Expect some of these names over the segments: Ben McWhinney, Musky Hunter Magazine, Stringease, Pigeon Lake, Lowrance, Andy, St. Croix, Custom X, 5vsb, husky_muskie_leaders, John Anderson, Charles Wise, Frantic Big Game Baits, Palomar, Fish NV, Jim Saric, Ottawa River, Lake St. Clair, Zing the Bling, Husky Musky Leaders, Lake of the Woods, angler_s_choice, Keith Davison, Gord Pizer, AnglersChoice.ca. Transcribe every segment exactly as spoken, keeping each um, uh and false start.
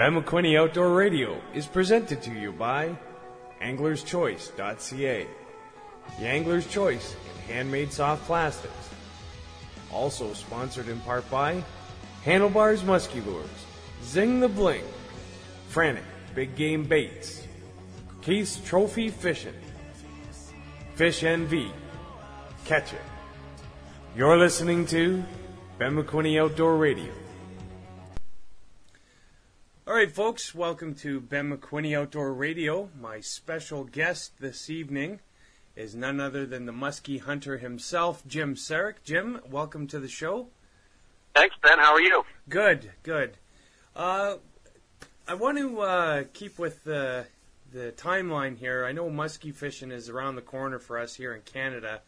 Ben McWhinney Outdoor Radio is presented to you by Anglers Choice dot C A, the Angler's Choice in handmade soft plastics. Also sponsored in part by Handlebars Musky Lures, Zing the Bling, Frantic Big Game Baits, Keith's Trophy Fishing, Fish N V, Catch It. You're listening to Ben McWhinney Outdoor Radio. All right, folks, welcome to Ben McWhinney Outdoor Radio. My special guest this evening is none other than the musky hunter himself, Jim Saric. Jim, welcome to the show. Thanks, Ben. How are you? Good, good. Uh, I want to uh, keep with the, the timeline here. I know musky fishing is around the corner for us here in Canada,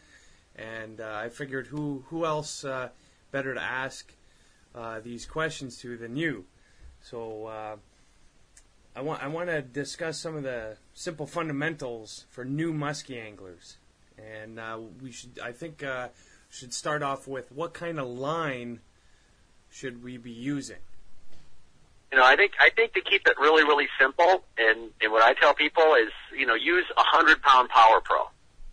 and uh, I figured who, who else uh, better to ask uh, these questions to than you. So uh, I want I want to discuss some of the simple fundamentals for new musky anglers, and uh, we should I think uh, should start off with what kind of line should we be using? You know, I think I think to keep it really really simple, and, and what I tell people is, you know, use a hundred pound Power Pro,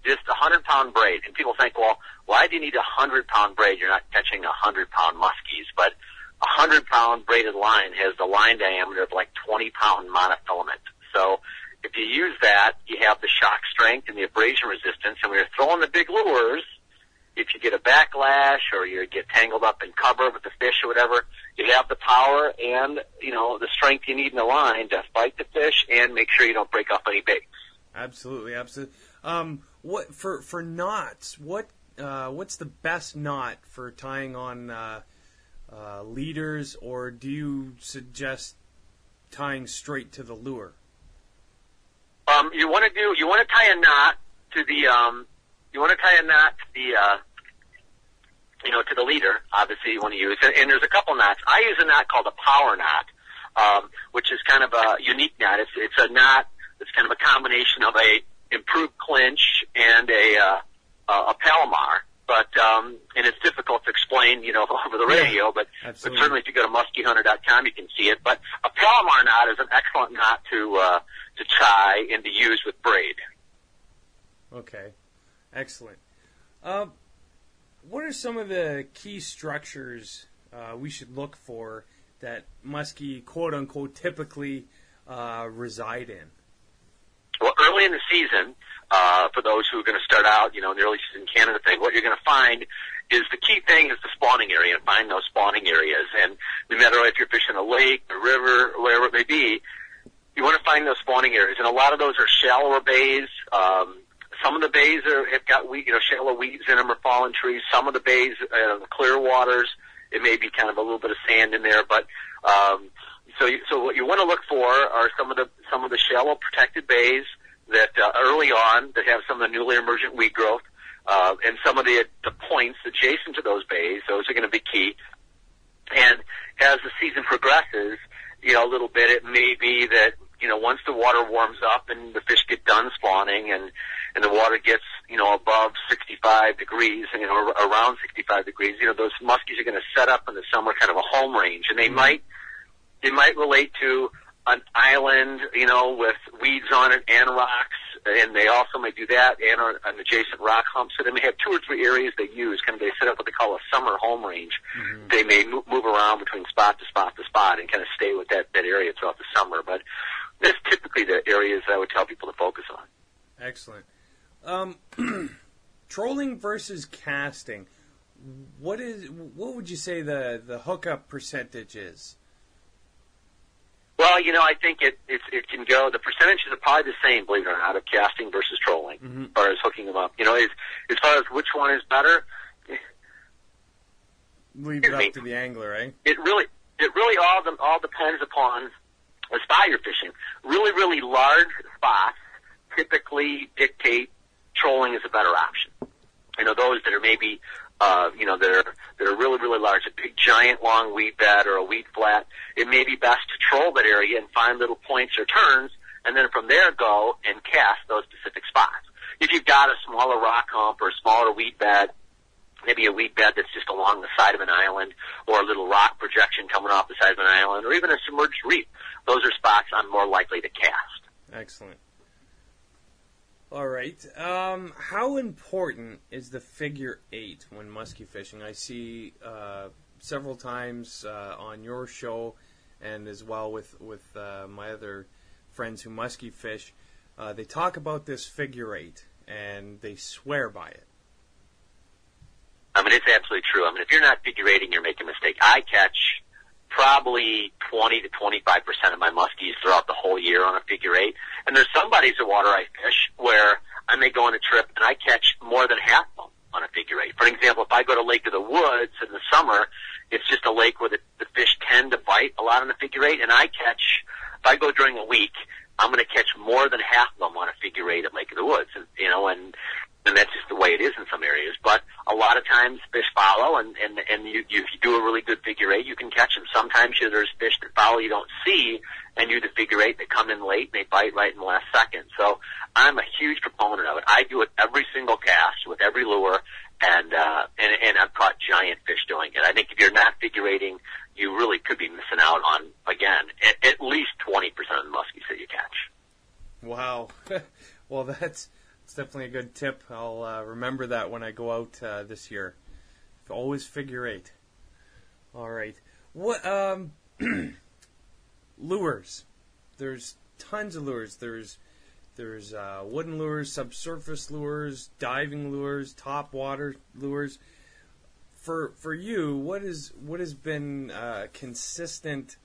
just a hundred pound braid. And people think, well, why do you need a hundred pound braid? You're not catching a hundred pound muskies, but a hundred-pound braided line has the line diameter of like twenty-pound monofilament. So if you use that, you have the shock strength and the abrasion resistance. And when you're throwing the big lures, if you get a backlash or you get tangled up in cover with the fish or whatever, you have the power and, you know, the strength you need in the line to fight the fish and make sure you don't break up any baits. Absolutely, absolutely. Um, what for for knots? What uh, what's the best knot for tying on? Uh Uh, leaders, or do you suggest tying straight to the lure? Um, you want to do. You want to tie a knot to the. Um, you want to tie a knot to the. Uh, you know, to the leader. Obviously, you want to use. And, and there's a couple knots. I use a knot called a power knot, um, which is kind of a unique knot. It's it's a knot. It's kind of a combination of a improved clinch and a uh, a Palomar. But, um, and it's difficult to explain, you know, over the radio, yeah, but, but certainly if you go to musky hunter dot com, you can see it. But a Palomar knot is an excellent knot to, uh, to tie and to use with braid. Okay. Excellent. Uh, what are some of the key structures, uh, we should look for that musky, quote unquote, typically, uh, reside in? Well, early in the season, uh, for those who are going to start out, you know, in the early season Canada thing, what you're going to find is the key thing is the spawning area, and find those spawning areas. And no matter if you're fishing a lake, a river, or wherever it may be, you want to find those spawning areas. And a lot of those are shallower bays. Um, some of the bays are, have got weed, you know, shallow weeds in them or fallen trees. Some of the bays, uh, clear waters, it may be kind of a little bit of sand in there, but, um, So, you, so what you want to look for are some of the some of the shallow protected bays that uh, early on that have some of the newly emergent weed growth, uh, and some of the the points adjacent to those bays. Those are going to be key. And as the season progresses, you know, a little bit, it may be that, you know, once the water warms up and the fish get done spawning, and and the water gets, you know, above sixty-five degrees, you know, around sixty-five degrees, you know, those muskies are going to set up in the summer kind of a home range, and they mm-hmm. might. They might relate to an island, you know, with weeds on it and rocks, and they also might do that and an adjacent rock hump. So they may have two or three areas they use. Kind of they set up what they call a summer home range. Mm-hmm. They may move, move around between spot to spot to spot and kind of stay with that, that area throughout the summer. But that's typically the areas that I would tell people to focus on. Excellent. Um, trolling versus casting. What is? What would you say the, the hookup percentage is? Well, you know, I think it, it it can go. The percentages are probably the same, believe it or not, of casting versus trolling, mm-hmm. as far as hooking them up. You know, as as far as which one is better, leave it up me. to the angler, eh? It really, it really all them all depends upon the spot you're fishing. Really, really large spots typically dictate trolling is a better option. You know, those that are maybe, uh, you know, that are, that are really, really large, a big, giant, long weed bed or a weed flat, it may be best to troll that area and find little points or turns, and then from there go and cast those specific spots. If you've got a smaller rock hump or a smaller weed bed, maybe a weed bed that's just along the side of an island or a little rock projection coming off the side of an island or even a submerged reef, those are spots I'm more likely to cast. Excellent. All right. Um, how important is the figure eight when musky fishing? I see uh, several times uh, on your show and as well with, with uh, my other friends who musky fish, uh, they talk about this figure eight and they swear by it. I mean, it's absolutely true. I mean, if you're not figure eighting, you're making a mistake. I catch probably twenty to twenty-five percent of my muskies throughout the whole year on a figure eight. And there's some bodies of water I fish where I may go on a trip and I catch more than half of them on a figure eight. For example, if I go to Lake of the Woods in the summer, it's just a lake where the, the fish tend to bite a lot on a figure eight. And I catch, if I go during a week, I'm going to catch more than half of them on a figure eight at Lake of the Woods. And, you know, and, and that's just the way it is in some areas. But a lot of times fish follow, and, and, and you, you, if you do a really good figure eight, you can catch them. Sometimes you know, there's fish that follow you don't see, and you do the figure eight, they come in late, and they bite right in the last second. So I'm a huge proponent of it. I do it every single cast with every lure, and, uh, and, and I've caught giant fish doing it. I think if you're not figure eighting, you really could be missing out on, again, at, at least twenty percent of the muskies that you catch. Wow. Well, that's... It's definitely a good tip. I'll uh, remember that when I go out uh, this year. Always figure eight. All right. What um, lures? There's tons of lures. There's there's uh, wooden lures, subsurface lures, diving lures, top water lures. For for you, what is what has been a consistent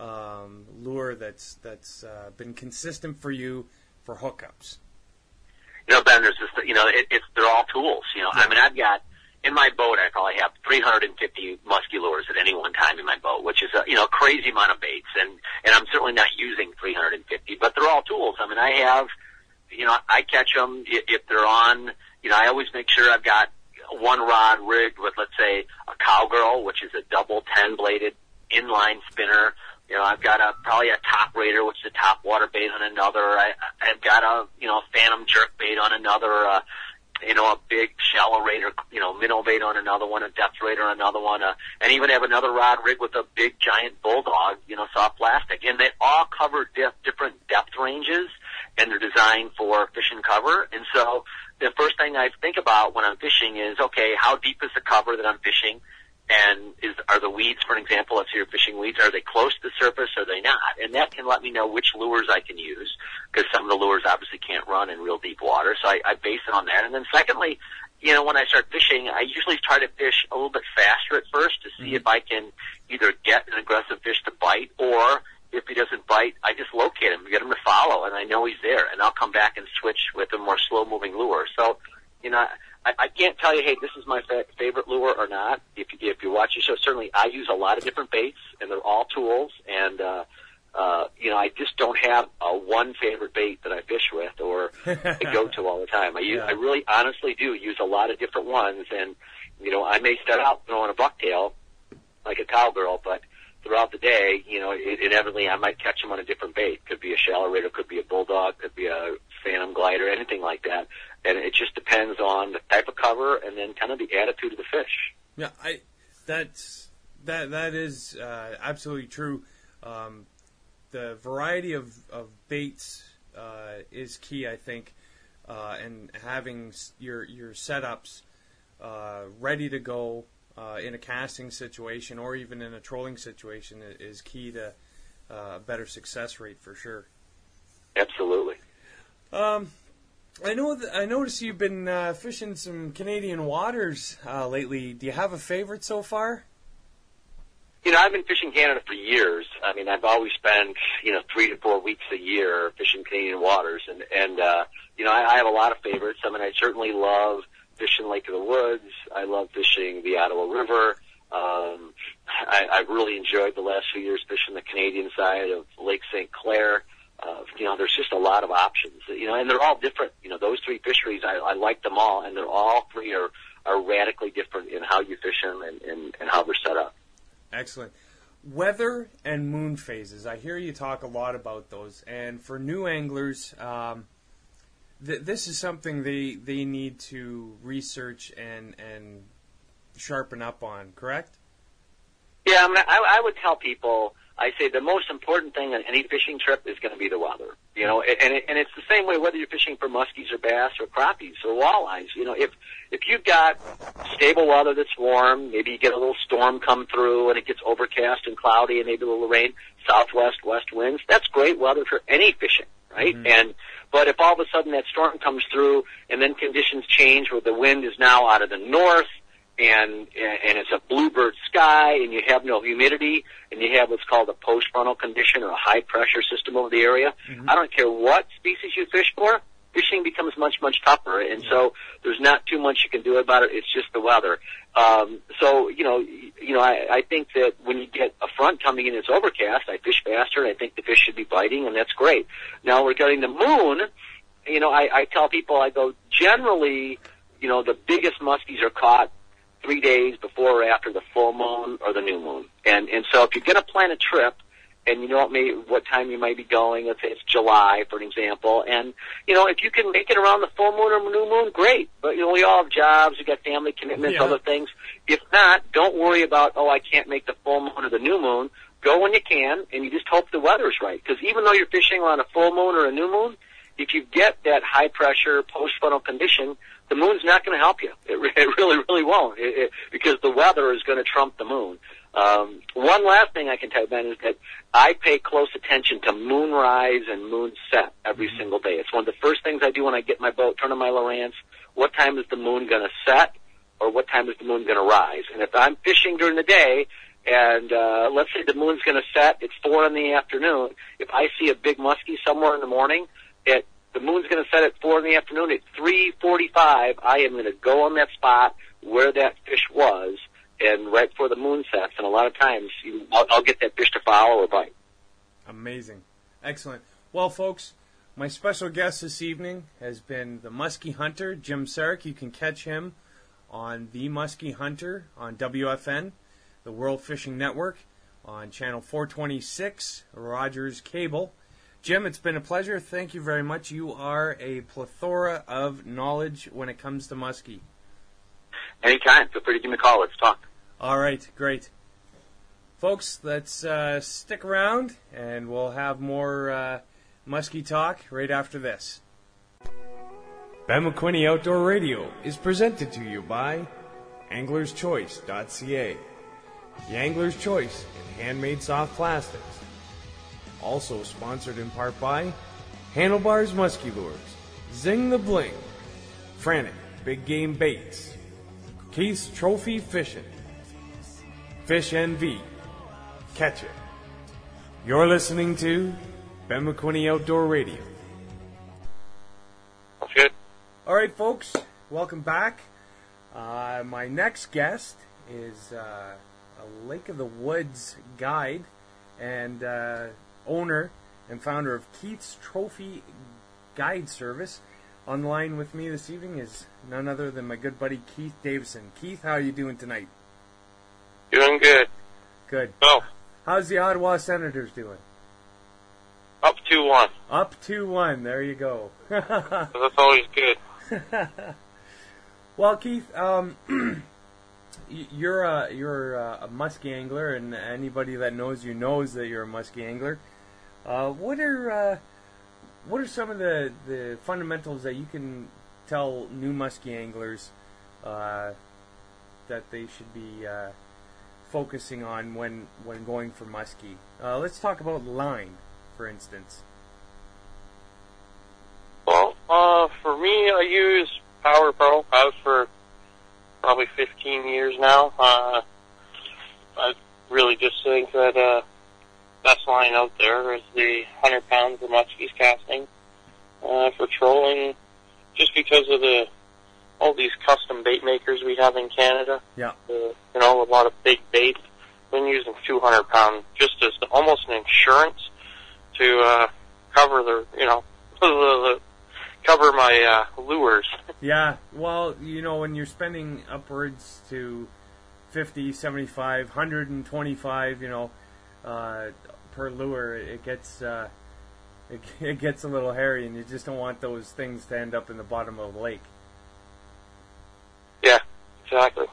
um, lure that's that's uh, been consistent for you for hookups? You know, Ben, there's just, you know, it, it's, they're all tools, you know. I mean, I've got, in my boat, I probably have three hundred fifty musky lures at any one time in my boat, which is, a, you know, a crazy amount of baits. And, and I'm certainly not using three hundred fifty, but they're all tools. I mean, I have, you know, I catch them if, if they're on, you know, I always make sure I've got one rod rigged with, let's say, a cowgirl, which is a double ten-bladed inline spinner. You know, I've got a, probably a top raider, which is a top water bait on another. I, I've got a, you know, phantom jerk bait on another, uh, you know, a big shallow raider, you know, minnow bait on another one, a depth raider on another one, uh, and even have another rod rig with a big giant bulldog, you know, soft plastic. And they all cover diff, different depth ranges, and they're designed for fish and cover. And so the first thing I think about when I'm fishing is, okay, how deep is the cover that I'm fishing? And is, are the weeds, for example, if you're fishing weeds, are they close to the surface or are they not? And that can let me know which lures I can use, because some of the lures obviously can't run in real deep water. So I, I base it on that. And then secondly, you know, when I start fishing, I usually try to fish a little bit faster at first to see mm-hmm. if I can either get an aggressive fish to bite, or if he doesn't bite, I just locate him, get him to follow, and I know he's there. And I'll come back and switch with a more slow-moving lure. So, you know, I, I can't tell you, hey, this is my fa- favorite lure or not. If you, if you watch the show, certainly I use a lot of different baits, and they're all tools. And, uh, uh, you know, I just don't have a one favorite bait that I fish with or I go to all the time. I, use, yeah. I really honestly do use a lot of different ones. And, you know, I may start out throwing a bucktail like a cowgirl, but throughout the day, you know, it, inevitably I might catch them on a different bait. Could be a shallow raider, could be a bulldog, could be a phantom glider, anything like that. And it just depends on the type of cover and then kind of the attitude of the fish. Yeah, I that's that that is uh, absolutely true. Um, the variety of of baits uh, is key, I think, uh, and having your your setups uh, ready to go uh, in a casting situation or even in a trolling situation is key to a uh, better success rate for sure. Absolutely. Um. I know. Th- I noticed you've been uh, fishing some Canadian waters uh, lately. Do you have a favorite so far? You know, I've been fishing Canada for years. I mean, I've always spent, you know, three to four weeks a year fishing Canadian waters, and and uh, you know, I, I have a lot of favorites. I mean, I certainly love fishing Lake of the Woods. I love fishing the Ottawa River. Um, I, I really enjoyed the last few years fishing the Canadian side of Lake Saint Clair. Uh, you know, there's just a lot of options, you know, and they're all different. You know, those three fisheries, I, I like them all, and they're all three are, are radically different in how you fish them and, and, and how they're set up. Excellent. Weather and moon phases. I hear you talk a lot about those, and for new anglers, um, th- this is something they they need to research and, and sharpen up on, correct? Yeah, I mean, I, I would tell people, I say the most important thing on any fishing trip is going to be the weather. You know, and and it's the same way whether you're fishing for muskies or bass or crappies or walleyes. You know, if if you've got stable weather that's warm, maybe you get a little storm come through and it gets overcast and cloudy and maybe a little rain, southwest, west winds, that's great weather for any fishing, right? Mm-hmm. And but if all of a sudden that storm comes through and then conditions change where the wind is now out of the north, and and it's a bluebird sky, and you have no humidity, and you have what's called a post-frontal condition or a high-pressure system over the area, mm-hmm. I don't care what species you fish for, fishing becomes much, much tougher. And yeah. so there's not too much you can do about it. It's just the weather. Um, so, you know, you know, I, I think that when you get a front coming in that's overcast, I fish faster, and I think the fish should be biting, and that's great. Now, regarding the moon, you know, I, I tell people, I go, generally, you know, the biggest muskies are caught three days before or after the full moon or the new moon. And and so if you're going to plan a trip and you know what, may, what time you might be going, let's say it's July, for an example, and, you know, if you can make it around the full moon or new moon, great. But, you know, we all have jobs, we've got family commitments, yeah. other things. If not, don't worry about, oh, I can't make the full moon or the new moon. Go when you can, and you just hope the weather's right. Because even though you're fishing on a full moon or a new moon, if you get that high-pressure, post-frontal condition, the moon's not going to help you. It, re- it really, really won't, it, it, because the weather is going to trump the moon. Um, one last thing I can tell you, Ben, is that I pay close attention to moonrise and moonset every mm-hmm. single day. It's one of the first things I do when I get my boat, turn on my Lowrance. What time is the moon going to set, or what time is the moon going to rise? And if I'm fishing during the day, and uh, let's say the moon's going to set, it's four in the afternoon. If I see a big muskie somewhere in the morning, at the moon's going to set at four in the afternoon. At three forty-five, I am going to go on that spot where that fish was, and right before the moon sets. And a lot of times, you, I'll, I'll get that fish to follow or bite. Amazing. Excellent. Well, folks, my special guest this evening has been the Musky Hunter, Jim Saric. You can catch him on The Musky Hunter on W F N, the World Fishing Network, on Channel four twenty-six, Rogers Cable. Jim, it's been a pleasure. Thank you very much. You are a plethora of knowledge when it comes to muskie. Anytime. Feel free to give me a call. Let's talk. All right. Great. Folks, let's uh, stick around, and we'll have more uh, muskie talk right after this. Ben McWhinney Outdoor Radio is presented to you by Anglers Choice dot C A, the Angler's Choice in handmade soft plastics. Also sponsored in part by Handlebars Musky Lures, Zing the Bling, Frantic Big Game Baits, Keith's Trophy Fishing, Fish N V, Catch It. You're listening to Ben McWhinney Outdoor Radio. That's good. All right, folks, welcome back. Uh, my next guest is uh, a Lake of the Woods guide and Uh, owner and founder of Keith's Trophy Guide Service. Online with me this evening is none other than my good buddy Keith Davison. Keith, how are you doing tonight? Doing good. Good. Oh. How's the Ottawa Senators doing? Up two one. Up two one. There you go. That's always good. Well, Keith, um, you're a, you're a, a musky angler, and anybody that knows you knows that you're a musky angler. Uh, what are uh, what are some of the, the fundamentals that you can tell new musky anglers uh, that they should be uh, focusing on when when going for muskie? Uh, let's talk about line, for instance. Well, uh, for me, I use Power Pro. I was for probably fifteen years now. Uh, I really just think that uh best line out there is the one hundred pounds of muskies casting uh, for trolling, just because of the all these custom bait makers we have in Canada. Yeah. Uh, you know, a lot of big bait. Been using two hundred pound just as almost an insurance to uh, cover the, you know, the, the, cover my uh, lures. Yeah. Well, you know, when you're spending upwards to fifty, seventy-five, one hundred twenty-five, you know, Uh, per lure, it gets uh, it, it gets a little hairy, and you just don't want those things to end up in the bottom of the lake. Yeah, exactly.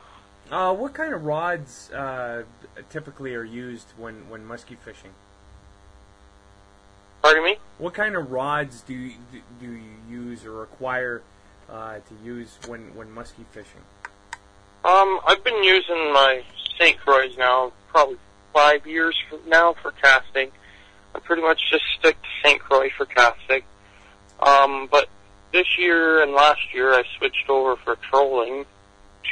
Uh, what kind of rods uh, typically are used when, when musky fishing? Pardon me? What kind of rods do you, do you use or require uh, to use when, when musky fishing? Um, I've been using my Saint Croix now, probably five years from now for casting. I pretty much just stick to Saint Croix for casting. Um, but this year and last year I switched over for trolling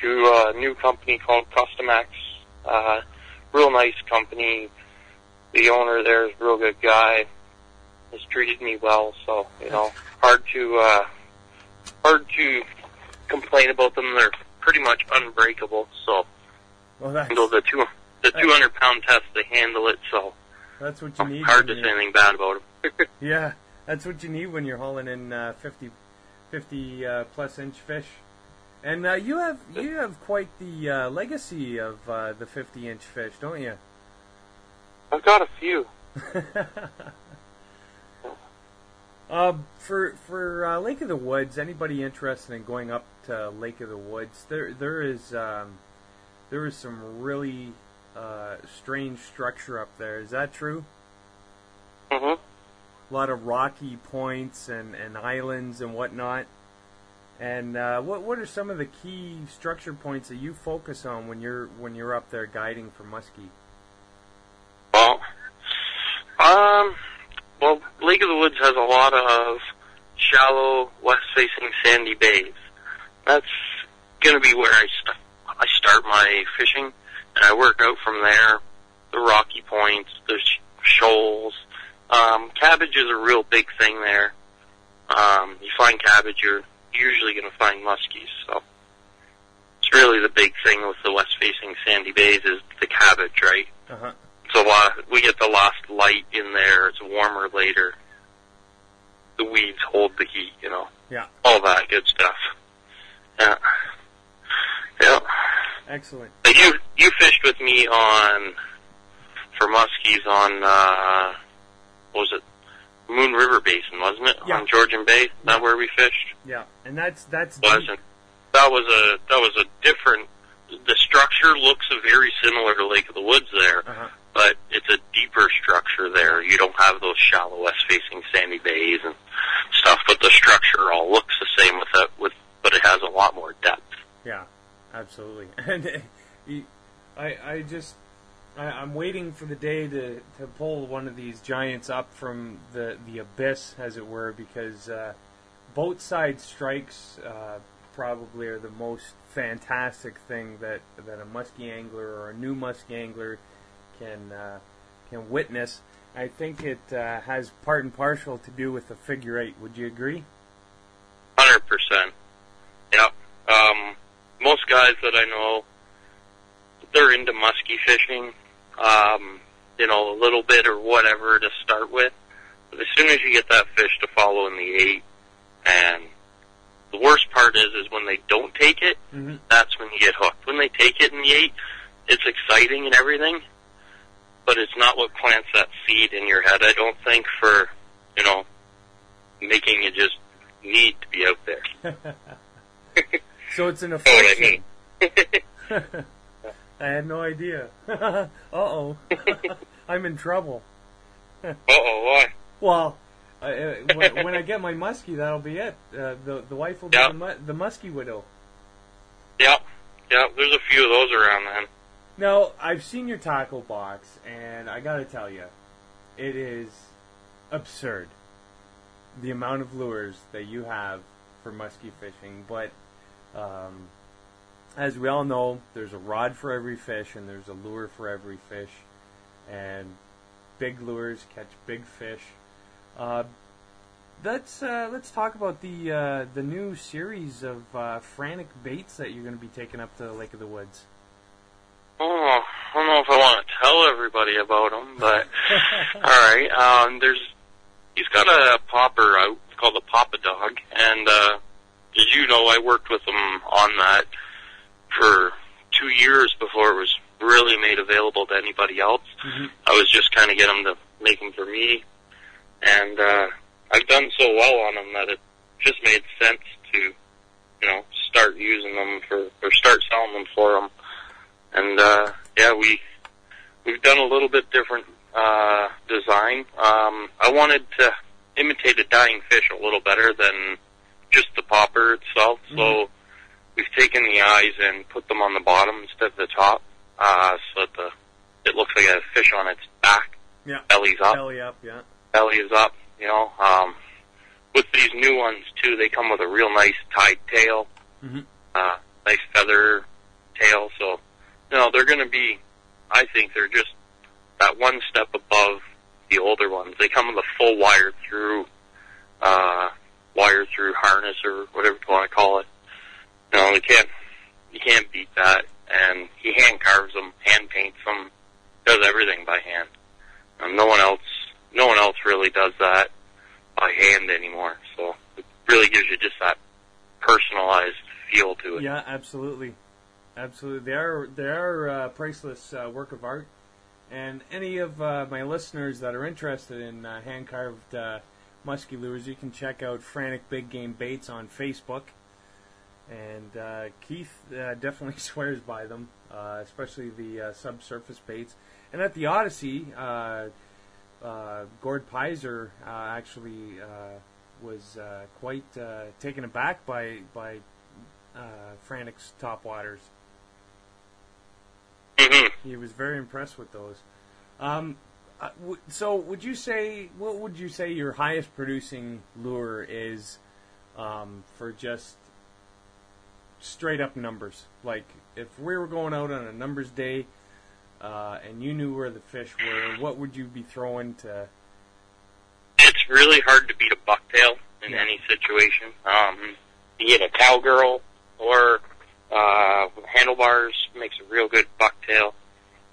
to a new company called Custom X. Uh, real nice company. The owner there is a real good guy. Has treated me well, so, you know, hard to, uh, hard to complain about them. They're pretty much unbreakable, so. Well, that's, handle the two, the two hundred pound test, they handle it, so. That's what you need. Hard to say anything bad about them. Yeah, that's what you need when you're hauling in uh, fifty, fifty uh, plus inch fish. And uh, you have you have quite the uh, legacy of uh, the fifty inch fish, don't you? I've got a few. uh, for for uh, Lake of the Woods, anybody interested in going up to Lake of the Woods, there there is um, there is some really uh, strange structure up there. Is that true? Mm-hmm. A lot of rocky points and, and islands and whatnot. And uh, what what are some of the key structure points that you focus on when you're when you're up there guiding for muskie? Well, um, well, Lake of the Woods has a lot of shallow, west-facing sandy bays. That's going to be where I st I start my fishing, and I work out from there. The rocky points, the sh shoals, um, cabbage is a real big thing there. Um, you find cabbage, you're usually going to find muskies, so it's really the big thing with the west-facing sandy bays is the cabbage, right? Uh-huh. It's a lot. We get the last light in there. It's warmer later. The weeds hold the heat, you know. Yeah. All that good stuff. Yeah. Yeah. Excellent. But you you fished with me on for muskies on uh, what was it? Moon River Basin, wasn't it? Yeah. On Georgian Bay, not where we fished. Yeah, and that's that's wasn't that was a that was a different. The structure looks very similar to Lake of the Woods there, uh-huh. but it's a deeper structure there. You don't have those shallow west-facing sandy bays and stuff, but the structure all looks the same with that. With but it has a lot more depth. Yeah, absolutely. And I I just. I'm waiting for the day to, to pull one of these giants up from the, the abyss, as it were, because uh, both side strikes uh, probably are the most fantastic thing that, that a musky angler or a new musky angler can uh, can witness. I think it uh, has part and parcel to do with the figure eight. Would you agree? one hundred percent. Yeah. Um, most guys that I know, they're into musky fishing. Um, you know, a little bit or whatever to start with. But as soon as you get that fish to follow in the eight, and the worst part is, is when they don't take it, mm-hmm. that's when you get hooked. When they take it in the eight, it's exciting and everything, but it's not what plants that seed in your head, I don't think, for, you know, making you just need to be out there. So it's an affliction. I had no idea. Uh-oh. I'm in trouble. Uh-oh, why? Well, I, when, when I get my muskie, that'll be it. Uh, the the wife will yep. be the, mu the muskie widow. Yeah, yeah. There's a few of those around, man. Now, I've seen your tackle box, and I got to tell you, it is absurd, the amount of lures that you have for muskie fishing, but... Um, as we all know, there's a rod for every fish and there's a lure for every fish, and big lures catch big fish. Uh, let's uh, let's talk about the uh, the new series of uh, Frantic baits that you're going to be taking up to the Lake of the Woods. Oh, I don't know if I want to tell everybody about them, but all right. Um, there's he's got a popper out. It's called the Papa Dog, and uh, as you know, I worked with him on that for two years before it was really made available to anybody else. Mm-hmm. I was just kind of getting them to make them for me. And uh, I've done so well on them that it just made sense to, you know, start using them for, or start selling them for them. And, uh, yeah, we, we've done a little bit different, uh, design. Um, I wanted to imitate a dying fish a little better than just the popper itself. Mm-hmm. So we've taken the eyes and put them on the bottom instead of the top, uh, so that the, it looks like a fish on its back. Yeah. Belly's up. Belly up, yeah. Belly is up, you know, um, with these new ones, too, they come with a real nice tied tail, mm-hmm. uh, nice feather tail. So, you know, they're going to be, I think they're just that one step above the older ones. They come with a full wire through, uh, wire through harness or whatever you want to call it. You know, you can't, you can't beat that. And he hand carves them, hand paints them, does everything by hand. And no one else, no one else really does that by hand anymore, so it really gives you just that personalized feel to it. Yeah, absolutely, absolutely. They are they are uh, priceless uh, work of art, and any of uh, my listeners that are interested in uh, hand carved uh, musky lures, you can check out Frantic Big Game Baits on Facebook, and uh, Keith uh, definitely swears by them, uh, especially the uh, subsurface baits. And at the Odyssey. Uh, Uh, Gord Pizer uh, actually uh, was uh, quite uh, taken aback by by uh, Frantic's topwaters. Mm-hmm. He was very impressed with those. Um, uh, w- so, would you say what would you say your highest producing lure is um, for just straight up numbers? Like if we were going out on a numbers day. Uh, and you knew where the fish were, what would you be throwing to... It's really hard to beat a bucktail in yeah. any situation. Um, be it a cowgirl or uh, handlebars makes a real good bucktail.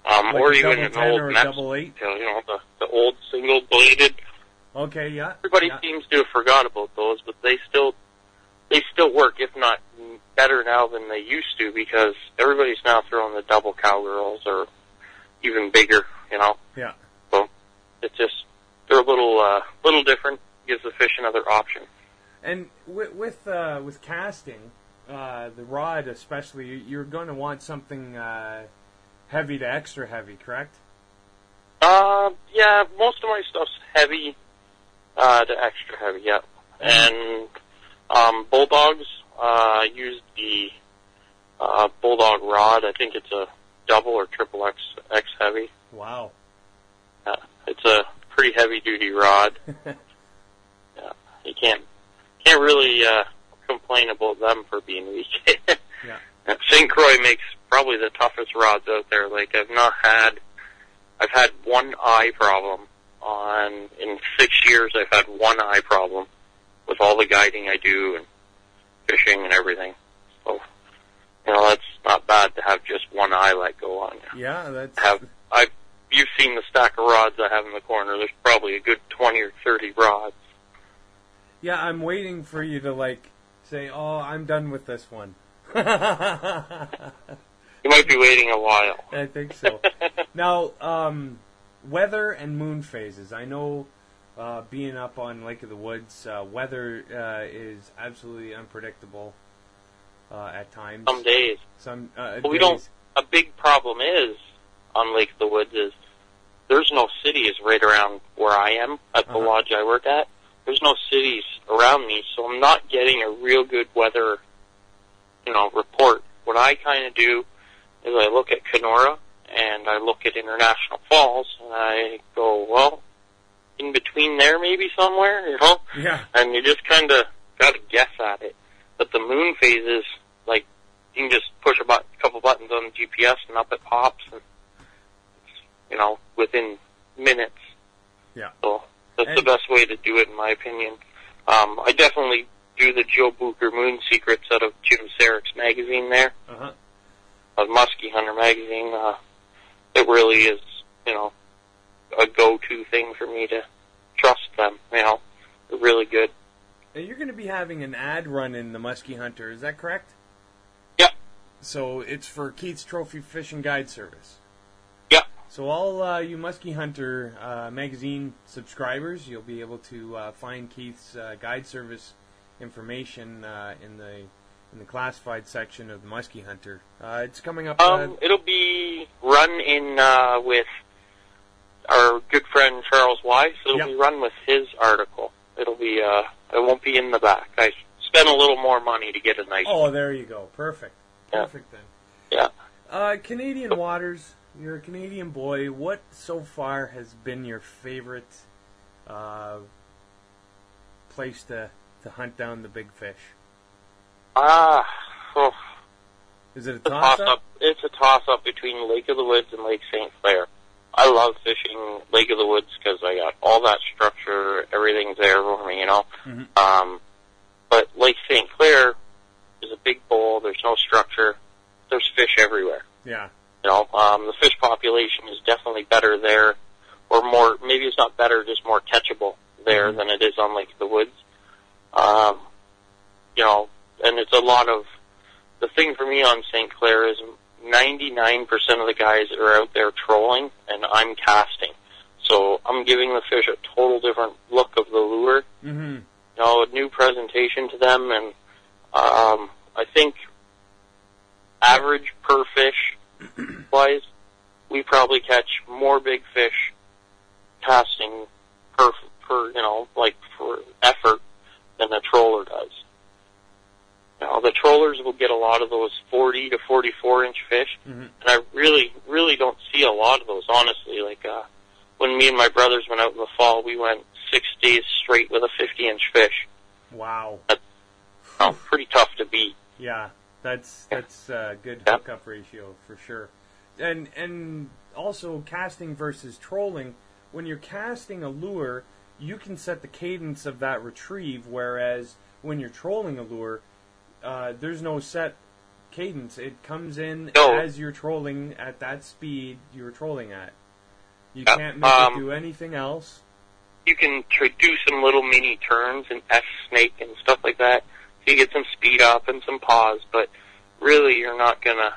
Um, like or even an old Madawaska, you know, the, the old single-bladed. Okay, yeah. Everybody yeah. seems to have forgot about those, but they still they still work, if not better now than they used to, because everybody's now throwing the double cowgirls or... even bigger, you know. Yeah. So it's just they're a little uh, little different. Gives the fish another option. And with with, uh, with casting uh, the rod, especially, you're going to want something uh, heavy to extra heavy, correct? Uh, yeah. Most of my stuff's heavy uh, to extra heavy. Yeah. And um, bulldogs uh, use the uh, bulldog rod. I think it's a double or triple X X heavy. Wow. Uh, it's a pretty heavy duty rod. yeah, you can't can't really uh, complain about them for being weak. yeah. And Saint Croix makes probably the toughest rods out there. Like I've not had I've had one eye problem on in six years. I've had one eye problem with all the guiding I do and fishing and everything. So. You know, that's not bad to have just one eye let go on you. Yeah, that's... Have, I've, you've seen the stack of rods I have in the corner. There's probably a good twenty or thirty rods. Yeah, I'm waiting for you to, like, say, oh, I'm done with this one. You might be waiting a while. I think so. Now, um, weather and moon phases. I know uh, being up on Lake of the Woods, uh, weather uh, is absolutely unpredictable. Uh, at times. Some days. Some, uh, but we days. don't, a big problem is, on Lake of the Woods, is there's no cities right around where I am, at the uh-huh. lodge I work at. There's no cities around me, so I'm not getting a real good weather, you know, report. What I kind of do is I look at Kenora, and I look at International Falls, and I go, well, in between there maybe somewhere, you know? Yeah. And you just kind of got to guess at it. But the moon phases, like, you can just push a button, couple buttons on the G P S and up it pops, and it's, you know, within minutes. Yeah. So that's and the best way to do it, in my opinion. Um, I definitely do the Joe Bucher Moon Secrets out of Jim Saric's magazine there, uh-huh. of Musky Hunter Magazine. Uh, it really is, you know, a go-to thing for me to trust them, you know. They're really good. And you're going to be having an ad run in the Musky Hunter, is that correct? Yep. So it's for Keith's Trophy Fishing Guide Service. Yep. So all uh, you Musky Hunter uh, magazine subscribers, you'll be able to uh, find Keith's uh, guide service information uh, in the in the classified section of the Musky Hunter. Uh, it's coming up. Um, uh, it'll be run in uh, with our good friend Charles Wise. It'll yep. be run with his article. It'll be. Uh, it won't be in the back. I spent a little more money to get a nice. Oh, one. There you go. Perfect. Perfect yeah. then. Yeah. Uh, Canadian waters. You're a Canadian boy. What so far has been your favorite uh, place to to hunt down the big fish? Ah, oh. Is it a toss-up? Toss up? It's a toss-up between Lake of the Woods and Lake Saint Clair. I love fishing Lake of the Woods because I got all that structure, everything's there for me, you know. Mm-hmm. Um, but Lake Saint Clair is a big bowl. There's no structure. There's fish everywhere. Yeah. You know, um, the fish population is definitely better there, or more. Maybe it's not better, just more catchable there mm-hmm. than it is on Lake of the Woods. Um, you know, and it's a lot of the thing for me on Saint Clair is ninety-nine percent of the guys that are out there trolling, and I'm casting, so I'm giving the fish a total different look of the lure. Mm-hmm. You know, a new presentation to them, and um, I think average per fish. Wise, we probably catch more big fish casting per, per you know, like for effort than the troller does. Now, the trollers will get a lot of those forty to forty-four inch fish, mm-hmm. and I really, really don't see a lot of those, honestly. Like, uh, when me and my brothers went out in the fall, we went six days straight with a fifty inch fish. Wow. That's oh, pretty tough to beat. Yeah. That's that's a good hookup ratio for sure, and and also casting versus trolling. When you're casting a lure, you can set the cadence of that retrieve, whereas when you're trolling a lure, uh, there's no set cadence. It comes in no. as you're trolling at that speed you're trolling at. You yeah. can't make um, it do anything else. You can try, do some little mini turns and S snake and stuff like that. So you get some speed up and some pause, but really you're not gonna,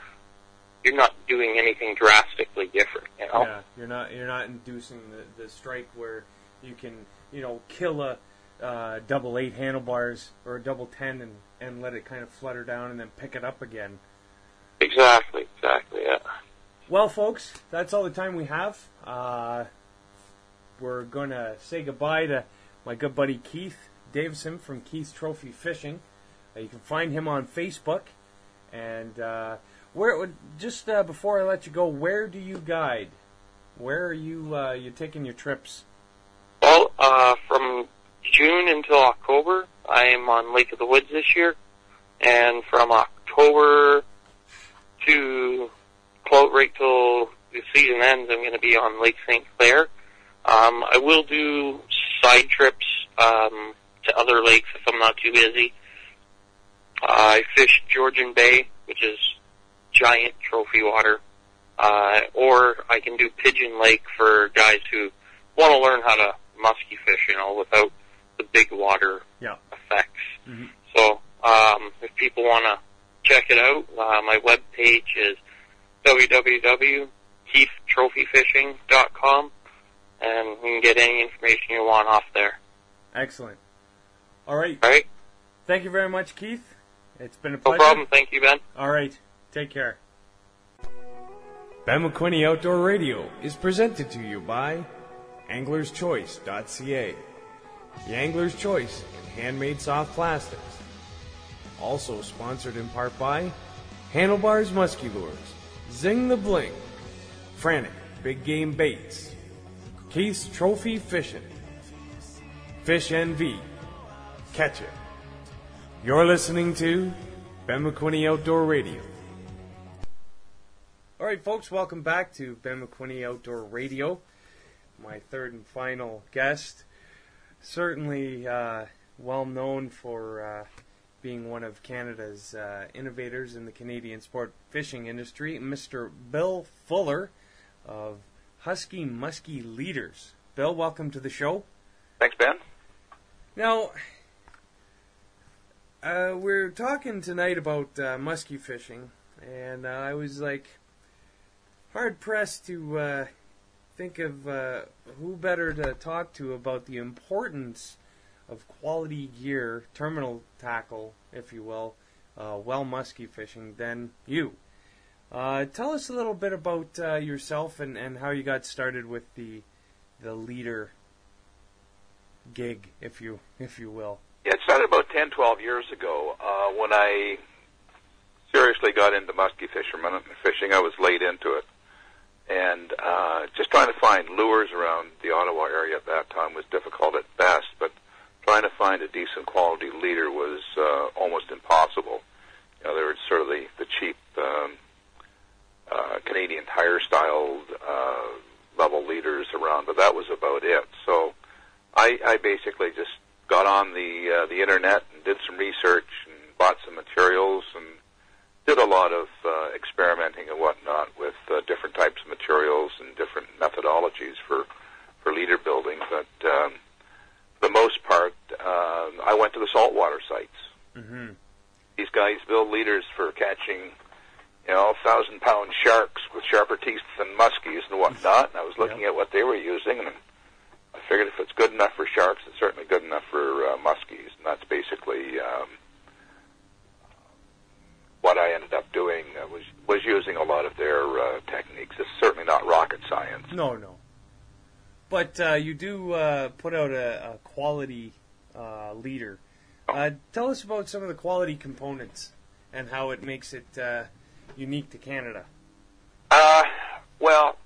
you're not doing anything drastically different, you know? Yeah, you're not, you're not inducing the, the strike where you can, you know, kill a uh, double eight handlebars or a double ten and, and let it kind of flutter down and then pick it up again. Exactly, exactly, yeah. Well, folks, that's all the time we have. Uh, we're gonna say goodbye to my good buddy Keith Davison from Keith's Trophy Fishing. You can find him on Facebook, and uh, where just uh, before I let you go, where do you guide? Where are you uh, you taking your trips? Well, uh, from June until October, I am on Lake of the Woods this year, and from October to close right till the season ends, I'm going to be on Lake Saint Clair. Um, I will do side trips um, to other lakes if I'm not too busy. Uh, I fish Georgian Bay, which is giant trophy water, uh, or I can do Pigeon Lake for guys who want to learn how to musky fish, you know, without the big water yeah. effects. Mm-hmm. So um, if people want to check it out, uh, my webpage is w w w dot keith trophy fishing dot com, and you can get any information you want off there. Excellent. All right. All right. Thank you very much, Keith. It's been a pleasure. No problem. Thank you, Ben. All right. Take care. Ben McWhinney Outdoor Radio is presented to you by anglers choice dot c a, the Angler's Choice in handmade soft plastics. Also sponsored in part by Handlebars Musky Lures, Zing the Bling, Frantic Big Game Baits, Keith's Trophy Fishing, Fish N V, catch it. You're listening to Ben McWhinney Outdoor Radio. All right, folks, welcome back to Ben McWhinney Outdoor Radio. My third and final guest, certainly uh, well known for uh, being one of Canada's uh, innovators in the Canadian sport fishing industry, Mister Bill Fuller of Husky Musky Leaders. Bill, welcome to the show. Thanks, Ben. Now, uh, we're talking tonight about uh, musky fishing, and uh, I was like hard-pressed to uh, think of uh, who better to talk to about the importance of quality gear, terminal tackle, if you will, uh, well musky fishing than you. Uh, tell us a little bit about uh, yourself and, and how you got started with the the leader gig, if you if you will. Yeah, it started about ten, twelve years ago uh, when I seriously got into musky fishermen fishing. I was late into it, and uh, just trying to find lures around the Ottawa area at that time was difficult at best, but trying to find a decent quality leader was uh, almost impossible. You know, they were sort of the, the cheap um, uh, Canadian Tire-style uh, level leaders around, but that was about it. So I, I basically just got on the uh, the internet and did some research and bought some materials and did a lot of uh, experimenting and whatnot with uh, different types of materials and different methodologies for, for leader building. But um, for the most part, uh, I went to the saltwater sites. Mm-hmm. These guys build leaders for catching, you know, thousand-pound sharks with sharper teeth than muskies and whatnot, and I was looking yep. at what they were using, and I figured if it's good enough for sharks, it's certainly good enough for uh, muskies, and that's basically um, what I ended up doing. Uh, was was using a lot of their uh, techniques. It's certainly not rocket science. No, no. But uh, you do uh, put out a, a quality uh, leader. Uh, tell us about some of the quality components and how it makes it uh, unique to Canada. Uh, well...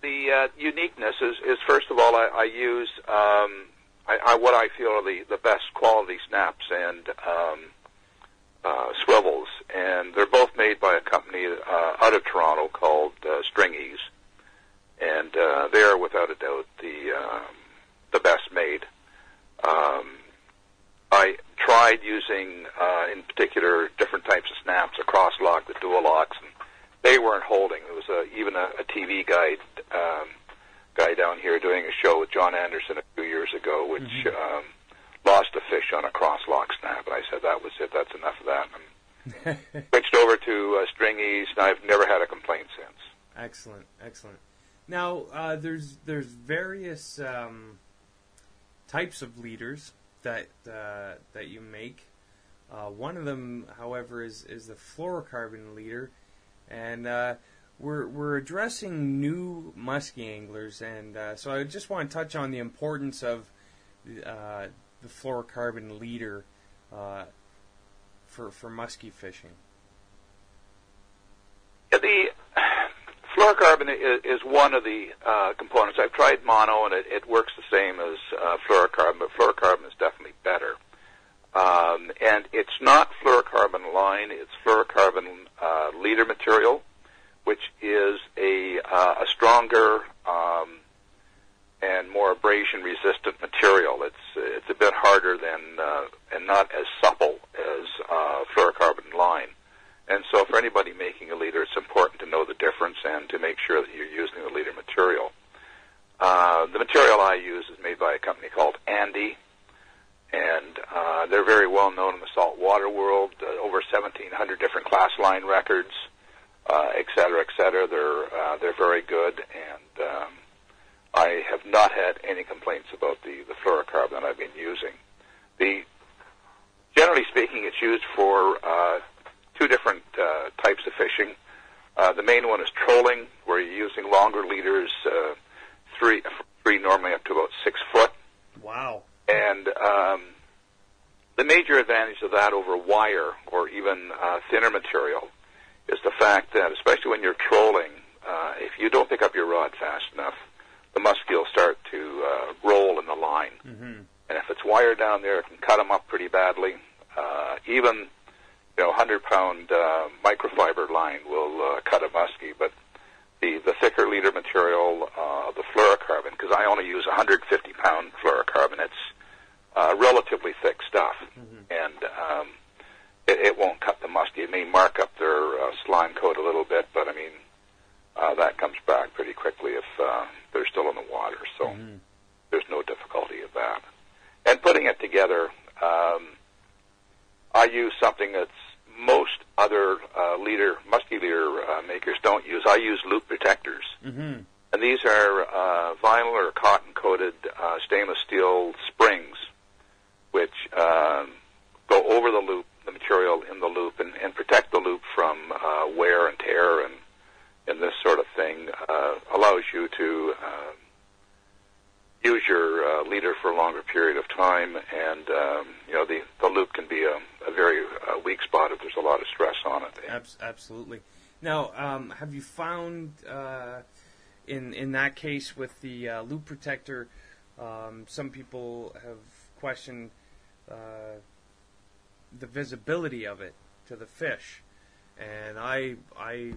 The uh, uniqueness is, is, first of all, I, I use um, I, I, what I feel are the, the best quality snaps and um, uh, swivels, and they're both made by a company uh, out of Toronto called uh, Stringease, and uh, they are without a doubt the um, the best made. Um, I tried using, uh, in particular, different types of snaps, a cross-lock, the dual locks, and they weren't holding. There was a, even a, a T V guide um, guy down here doing a show with John Anderson a few years ago, which mm-hmm. um, lost a fish on a cross-lock snap. And I said, that was it. That's enough of that. And switched over to uh, Stringease, and I've never had a complaint since. Excellent, excellent. Now, uh, there's there's various um, types of leaders that uh, that you make. Uh, one of them, however, is, is the fluorocarbon leader. And uh, we're we're addressing new musky anglers, and uh, so I just want to touch on the importance of uh, the fluorocarbon leader uh, for for musky fishing. Yeah, the fluorocarbon is, is one of the uh, components. I've tried mono, and it, it works the same as uh, fluorocarbon, but fluorocarbon is definitely better. Um, and it's not fluorocarbon line; it's fluorocarbon uh, leader material, which is a, uh, a stronger um, and more abrasion-resistant material. It's it's a bit harder than uh, and not as supple as uh, fluorocarbon line. And so, for anybody making a leader, it's important to know the difference and to make sure that you're using the leader material. Uh, the material I use is made by a company called Andy. And uh, they're very well known in the saltwater world. Uh, over seventeen hundred different class line records, uh, et cetera, et cetera. They're uh, they're very good, and um, I have not had any complaints about the the fluorocarbon I've been using. The generally speaking, it's used for uh, two different uh, types of fishing. Uh, the main one is trolling, where you're using longer leaders, uh, three three normally up to about six foot. Wow. And um, the major advantage of that over wire or even uh, thinner material is the fact that, especially when you're trolling, uh, if you don't pick up your rod fast enough, the muskie will start to uh, roll in the line. Mm-hmm. And if it's wire down there, it can cut them up pretty badly. Uh, even you know, hundred-pound uh, microfiber line will uh, cut a muskie, but the, the thicker leader material, uh, the fluorocarbon, because I only use one hundred fifty pound fluorocarbon, it's Uh, relatively thick stuff, mm-hmm. and um, it, it won't cut the muskie. It may mark up their uh, slime coat a little bit, but I mean uh, that comes back pretty quickly if uh, they're still in the water. So mm-hmm. there's no difficulty of that. And putting it together, um, I use something that's most other uh, leader musky leader uh, makers don't use. I use loop protectors. Mm-hmm. And these are uh, vinyl or cotton coated uh, stainless steel springs, which um, go go over the loop, the material in the loop, and, and protect the loop from uh, wear and tear and, and this sort of thing, uh, allows you to uh, use your uh, leader for a longer period of time. And, um, you know, the, the loop can be a, a very uh, weak spot if there's a lot of stress on it. Abs- absolutely. Now, um, have you found uh, in in that case with the uh, loop protector, um, some people have questioned uh, the visibility of it to the fish, and I I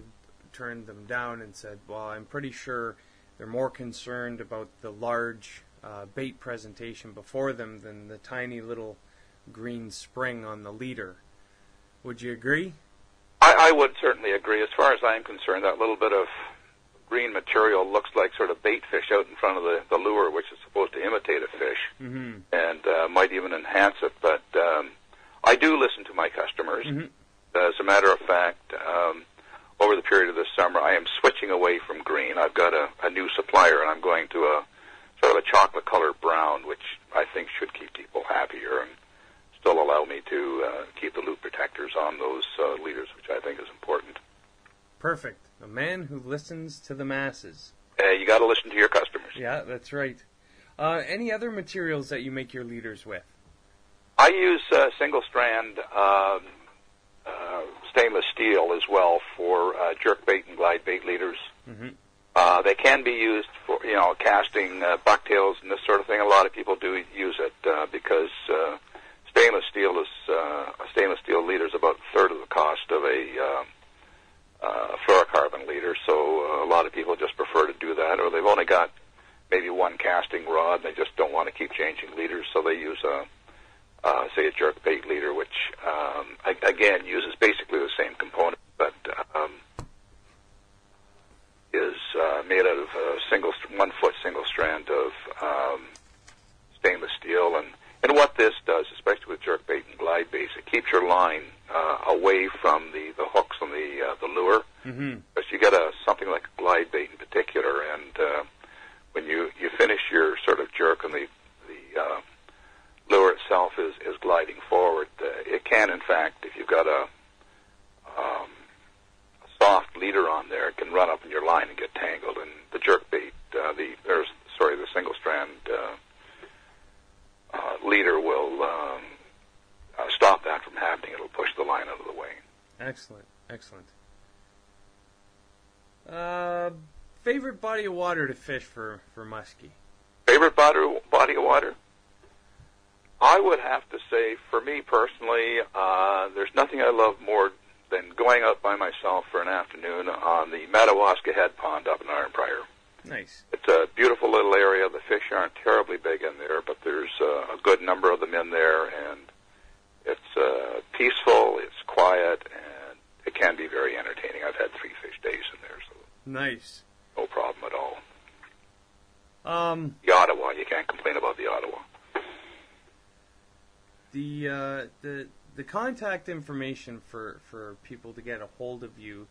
turned them down and said, well, I'm pretty sure they're more concerned about the large uh, bait presentation before them than the tiny little green spring on the leader. Would you agree? I, I would certainly agree. As far as I'm concerned, that little bit of green material looks like sort of bait fish out in front of the, the lure, which is supposed to imitate a fish, mm-hmm. and uh, might even enhance it. But um, I do listen to my customers. Mm-hmm. As a matter of fact, um, over the period of this summer, I am switching away from green. I've got a, a new supplier, and I'm going to a sort of a chocolate color brown, which I think should keep people happier and still allow me to uh, keep the loop protectors on those uh, leaders, which I think is important. Perfect. A man who listens to the masses. Uh, you got to listen to your customers. Yeah, that's right. Uh, any other materials that you make your leaders with? I use uh, single-strand uh, uh, stainless steel as well for uh, jerkbait and glide bait leaders. Mm-hmm. Uh, they can be used for, you know, casting uh, bucktails and this sort of thing. A lot of people do use it uh, because... Uh, Stainless steel is uh, a stainless steel leader is about a third of the cost of a uh, uh, fluorocarbon leader, so a lot of people just prefer to do that, or they've only got maybe one casting rod and they just don't want to keep changing leaders, so they use a uh, say a jerkbait leader, which um, again uses basically the same component, but um, is uh, made out of a single one foot single strand of um, stainless steel. And. And what this does, especially with jerkbait and glide baits, it keeps your line uh, away from the, the hooks on the uh, the lure. Mm-hmm. Because you get a something like a glide bait in particular, and uh, when you, you finish your sort of jerk and the the uh, lure itself is, is gliding forward, uh, it can in fact, if you've got a, um, a soft leader on there, it can run up in your line and get tangled. And the jerkbait, uh, the there's sorry, the single strand. Uh, Uh, leader will um, uh, stop that from happening. It'll push the line out of the way. Excellent, excellent. Uh, favorite body of water to fish for, for muskie? Favorite body, body of water? I would have to say, for me personally, uh, there's nothing I love more than going out by myself for an afternoon on the Madawaska Head Pond up in Iron Pryor. Nice. It's a beautiful little area. The fish aren't terribly big in there, but there's uh, a good number of them in there, and it's uh, peaceful, it's quiet, and it can be very entertaining. I've had three fish days in there, so nice. No problem at all. Um, the Ottawa, you can't complain about the Ottawa. The uh, the the contact information for, for people to get a hold of you.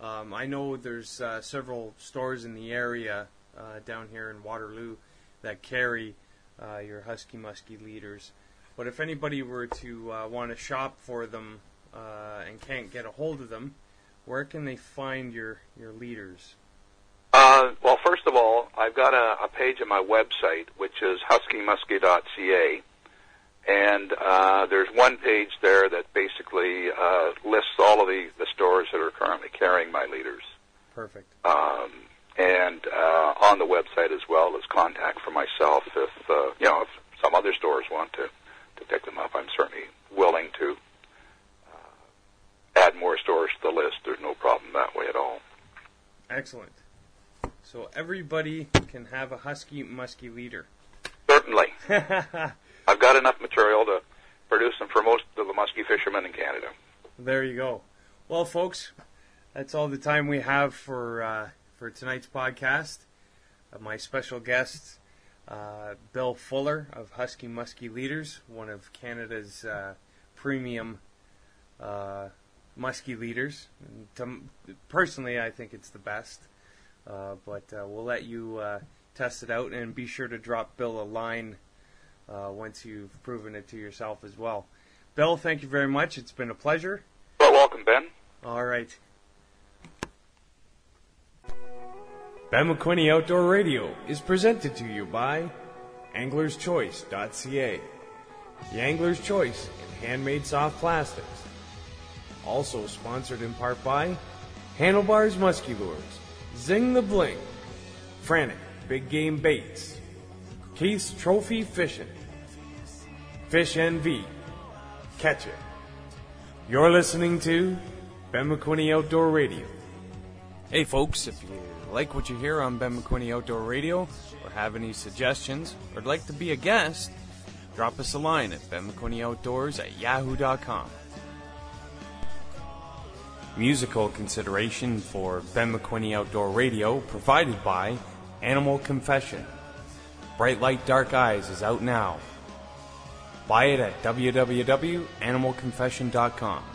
Um, I know there's uh, several stores in the area uh, down here in Waterloo that carry uh, your Husky Musky Leaders. But if anybody were to uh, want to shop for them uh, and can't get a hold of them, where can they find your, your leaders? Uh, well, first of all, I've got a, a page on my website, which is husky musky dot c a. And uh, there's one page there that basically uh, lists all of the, the stores that are currently carrying my leaders. Perfect. Um, and uh, on the website as well is contact for myself. If uh, you know, if some other stores want to, to pick them up, I'm certainly willing to uh, add more stores to the list. There's no problem that way at all. Excellent. So everybody can have a Husky Musky leader. Certainly. I've got enough material to produce them for most of the musky fishermen in Canada. There you go. Well, folks, that's all the time we have for uh, for tonight's podcast. Uh, my special guest, uh, Bill Fuller of Husky Musky Leaders, one of Canada's uh, premium uh, musky leaders. And to, personally, I think it's the best, uh, but uh, we'll let you uh, test it out, and be sure to drop Bill a line Uh, once you've proven it to yourself as well. Bill, thank you very much. It's been a pleasure. You're welcome, Ben. All right. Ben McWhinney Outdoor Radio is presented to you by Anglers Choice dot C A, the Angler's Choice in handmade soft plastics. Also sponsored in part by Handlebars Musky Lures, Zing the Bling, Frantic Big Game Baits, Keith's Trophy Fishing, Fish N V, Catch It. You're listening to Ben McWhinney Outdoor Radio. Hey folks, if you like what you hear on Ben McWhinney Outdoor Radio, or have any suggestions, or would like to be a guest, drop us a line at ben mcwinney outdoors at yahoo dot com. Musical consideration for Ben McWhinney Outdoor Radio provided by Animal Confession. Bright Light Dark Eyes is out now. Buy it at w w w dot animal confession dot com.